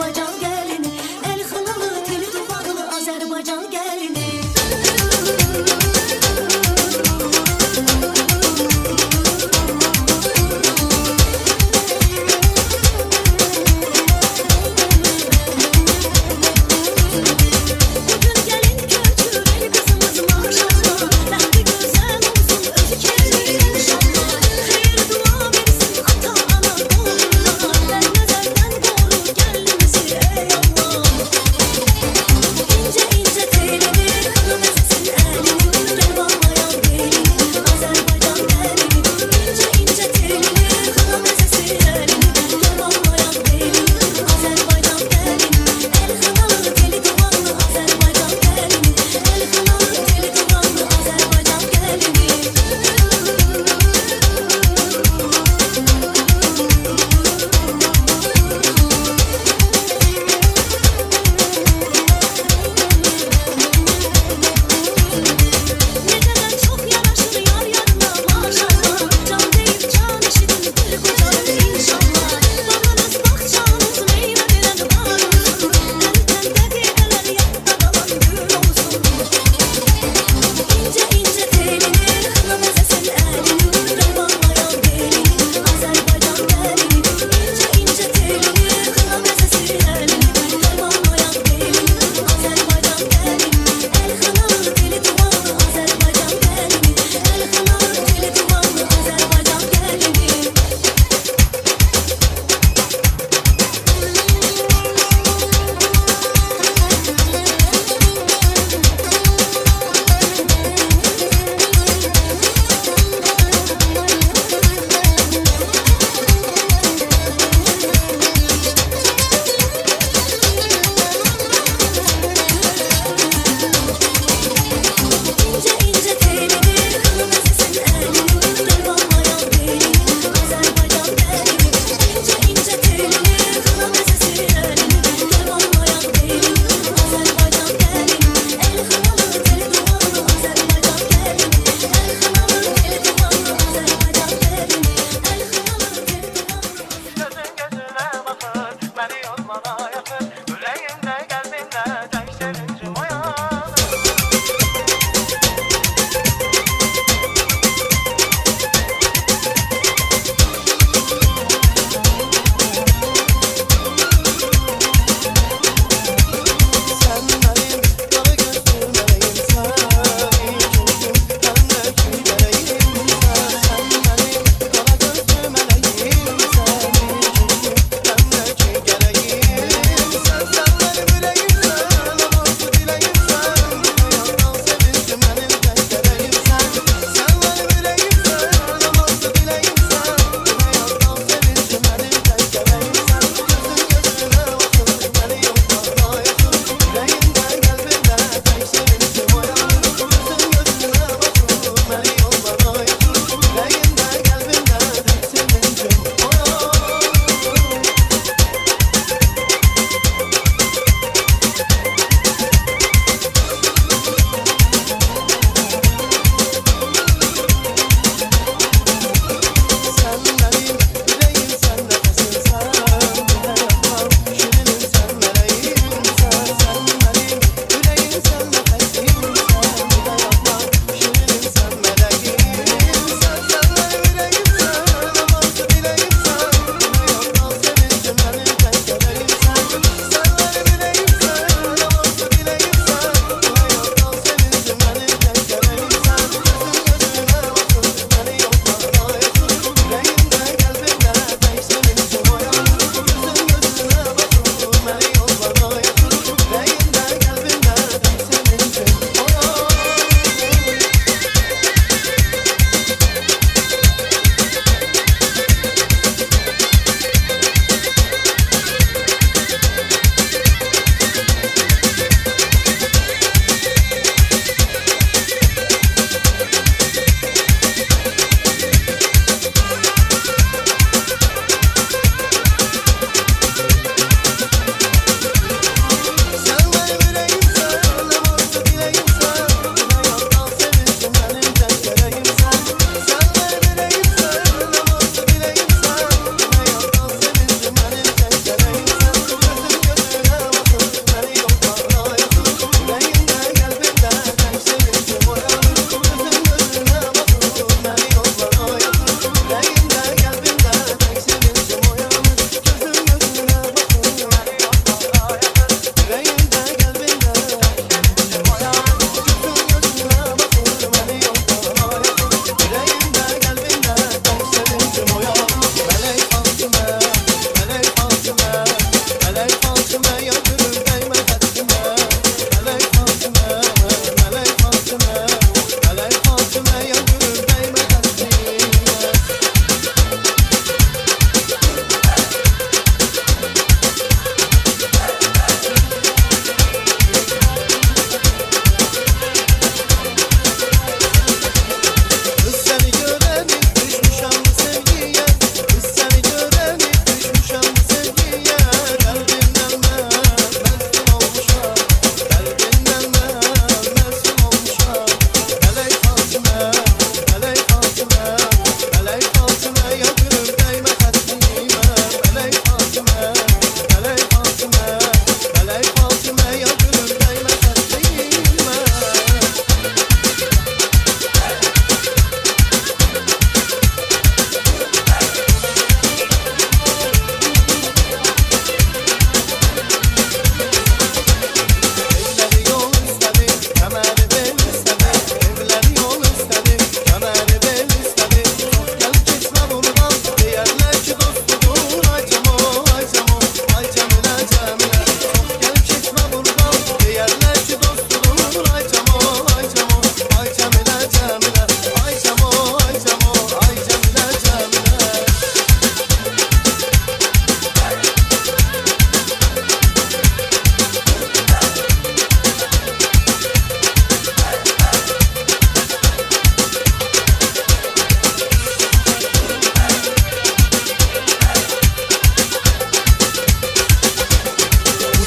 Azerbaycan gelini, el hınalı, teli tufanlı Azerbaycan gelini. Hey,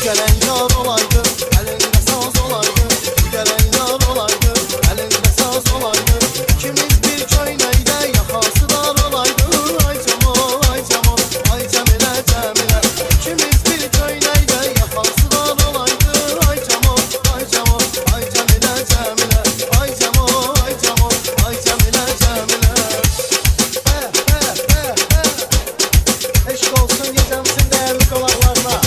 Eşk olsun gecemsin değerli kulaklarına.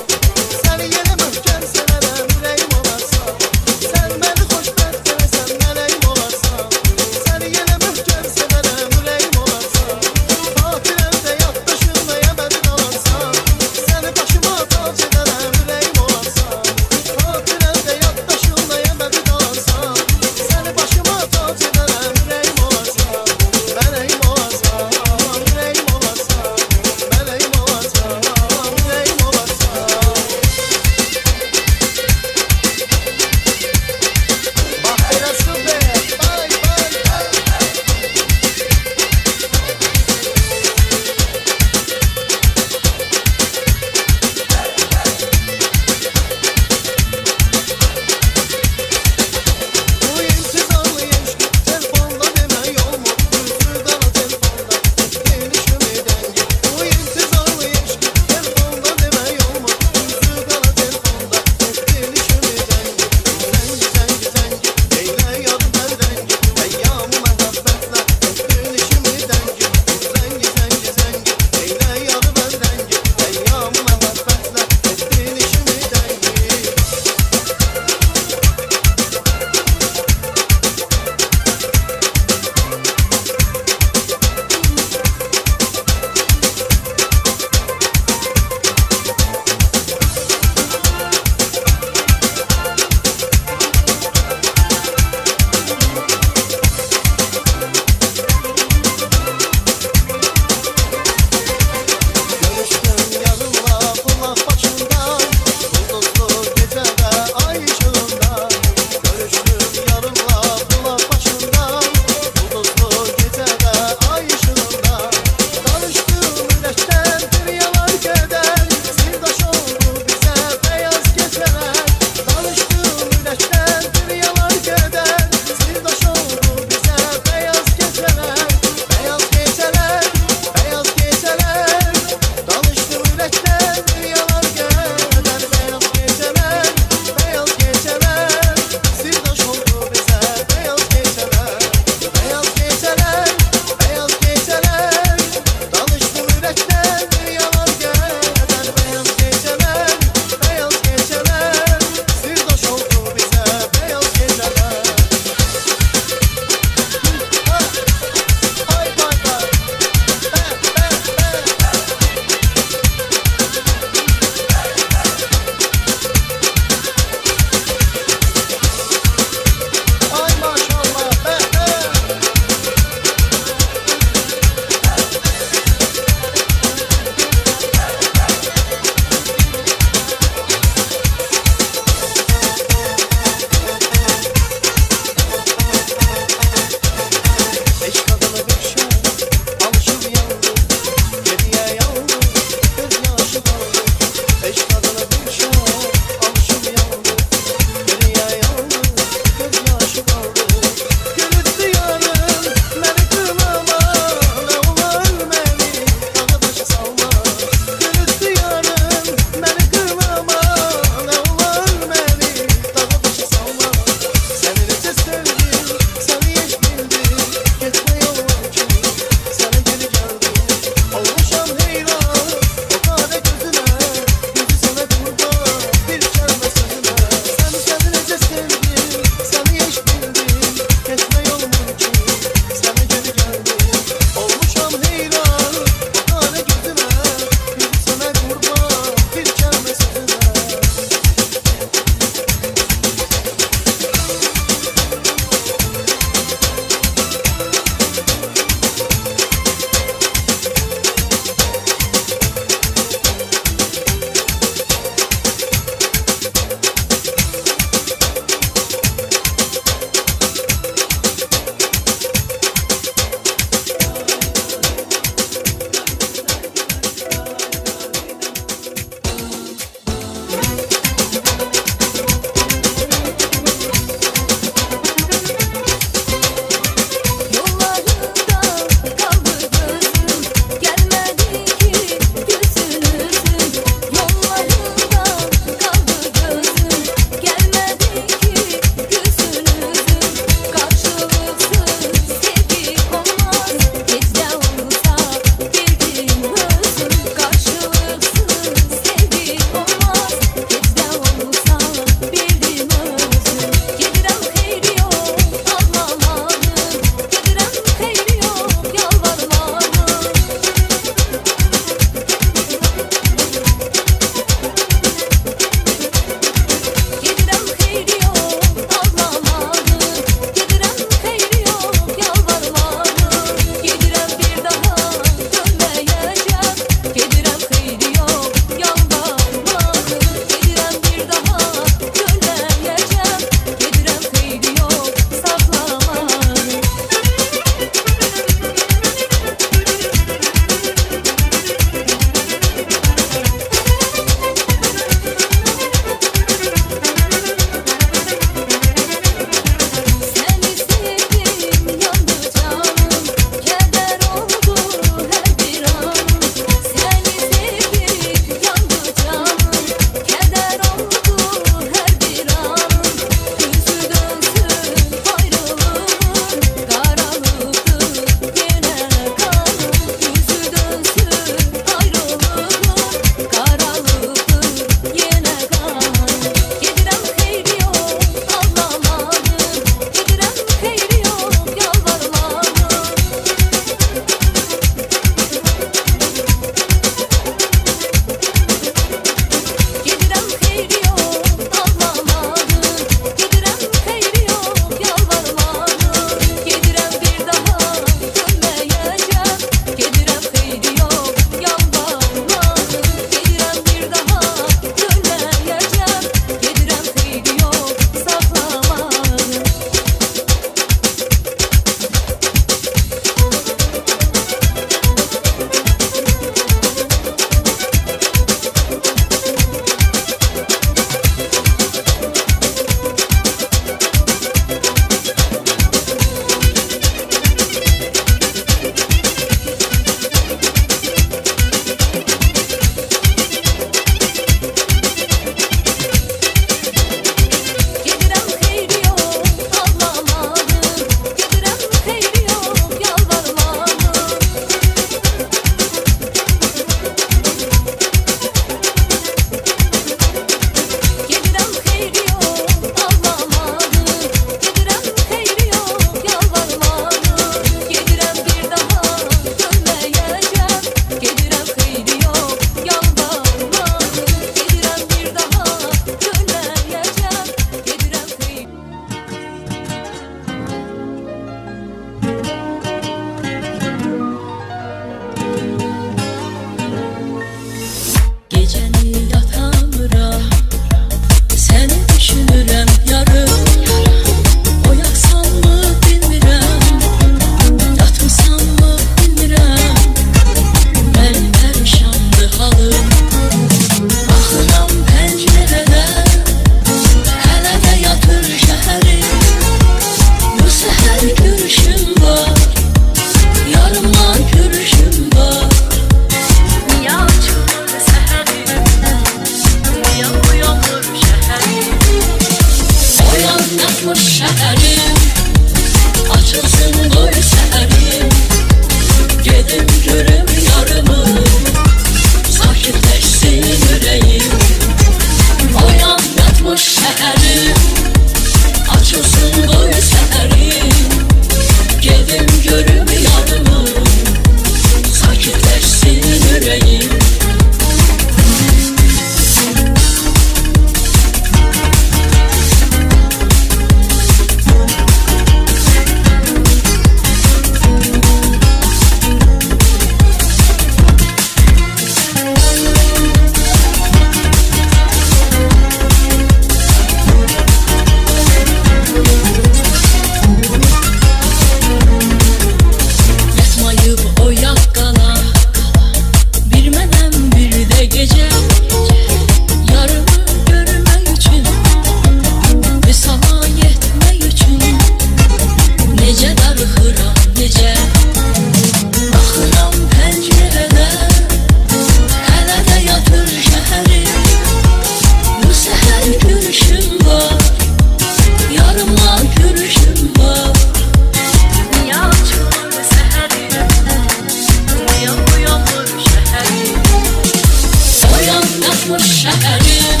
coşmuş şehrim,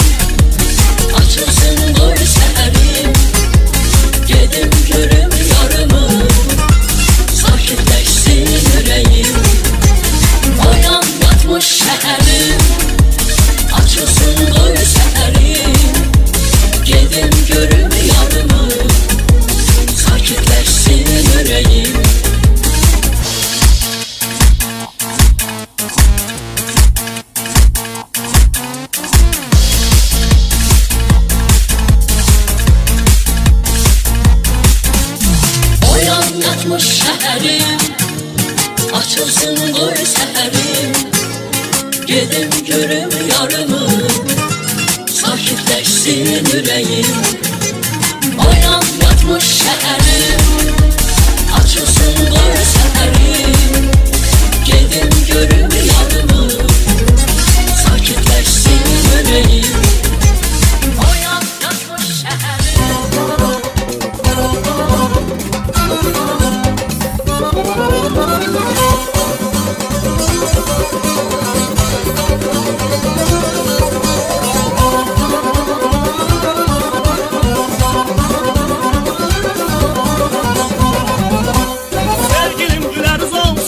açılsın dur seherim. Gedim görüm yarımı, sakinleşsin yüreğim. Bayram batmış şehrim, açılsın dur seherim. Gedim görüm yarımı, sakinleşsin yüreğim. Açılmış şehrim, açılsın dur seherim. Gedim görüm yarımı, sakinleşsin yüreğim. Bayram batmış şehrim, açılsın dur seherim. Gedim görüm yarımı, sakinleşsin yüreğim. Bayram batmış şehrim. Sevgilim güleriz olsun.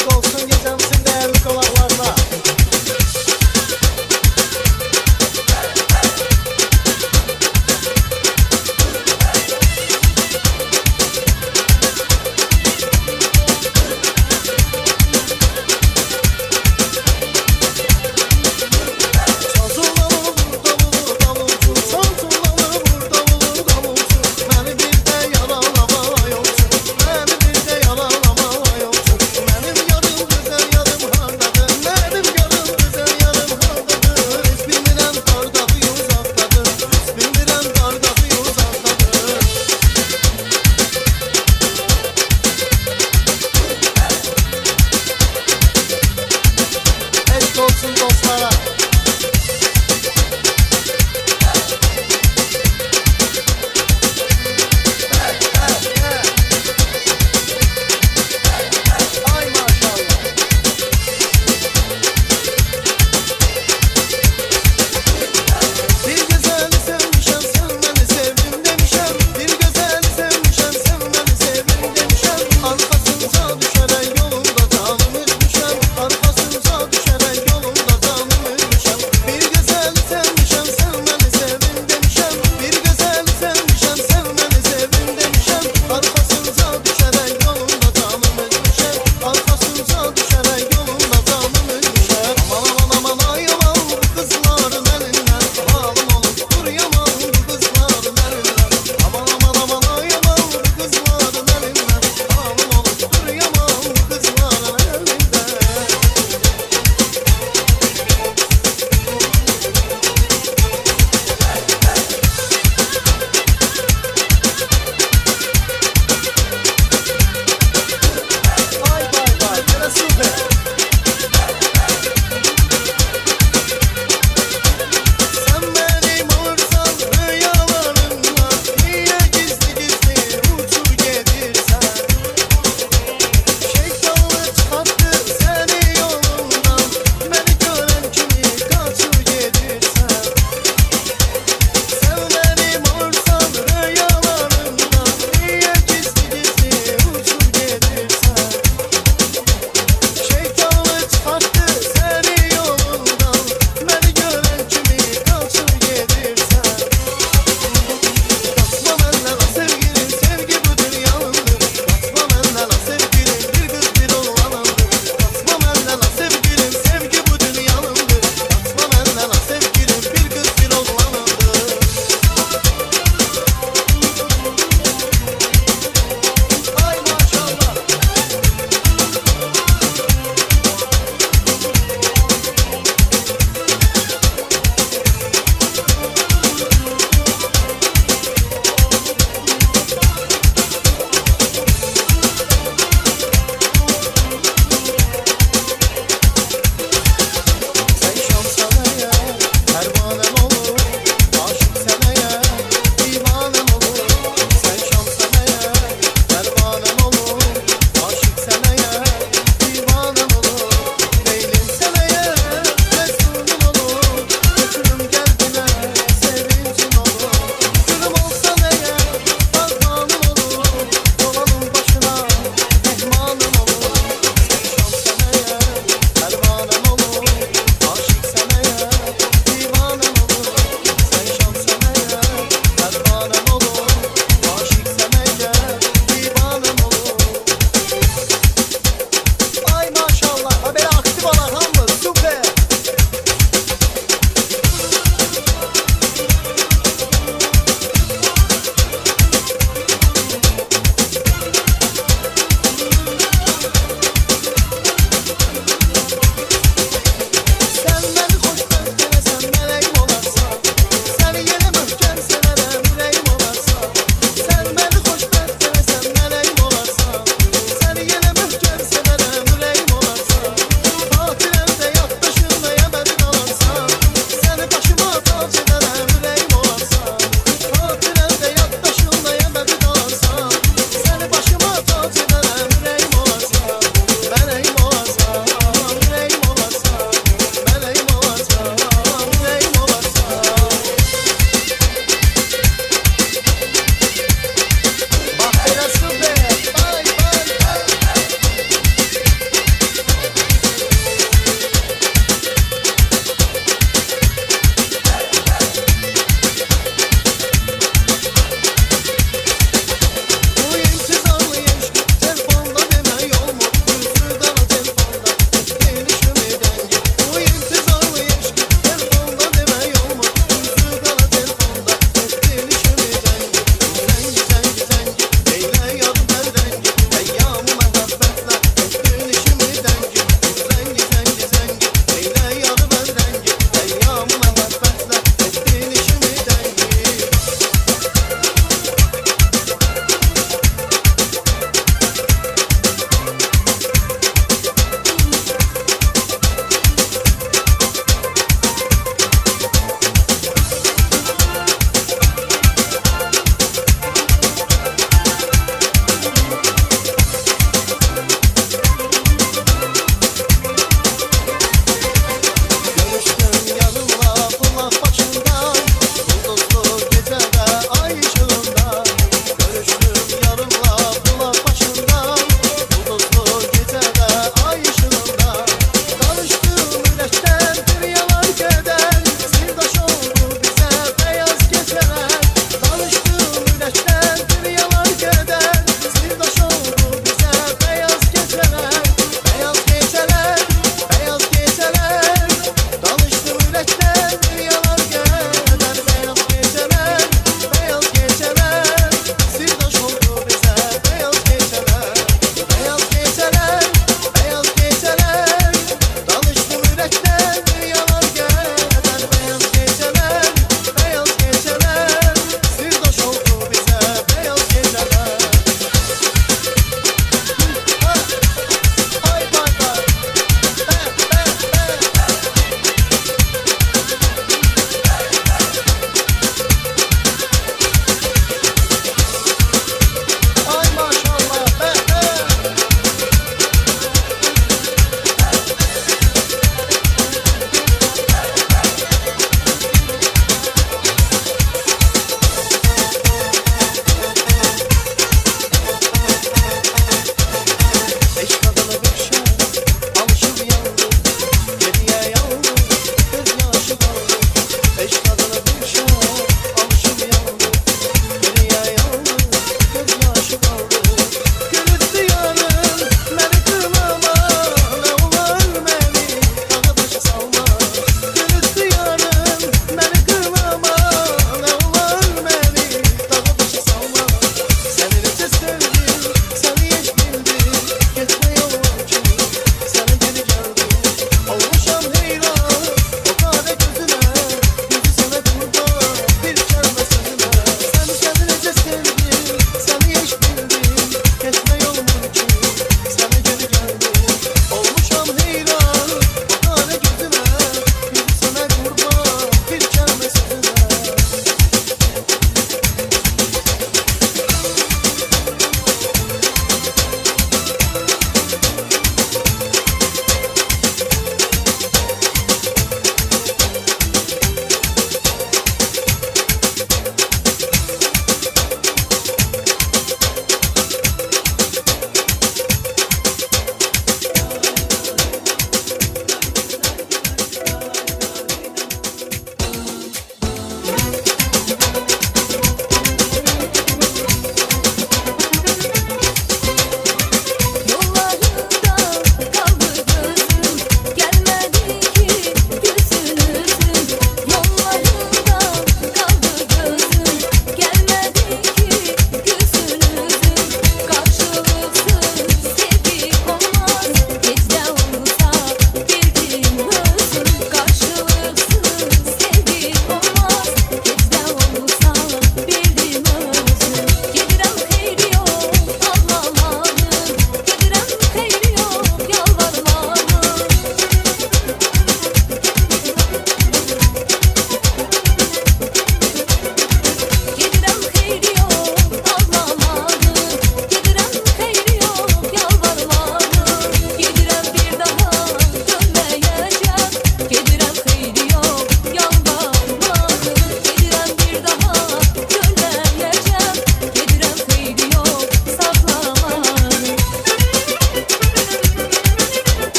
aşk olsun gecemsin değerli kulaklarına. Let him go.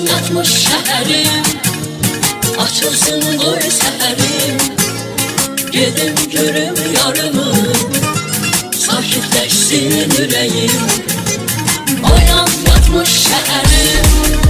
Aydınlatmış şəhərim, açılsın qoy səhərim. Gedim görüm yarımı, sakitləşsin ürəyim. Aydınlatmış şəhərim.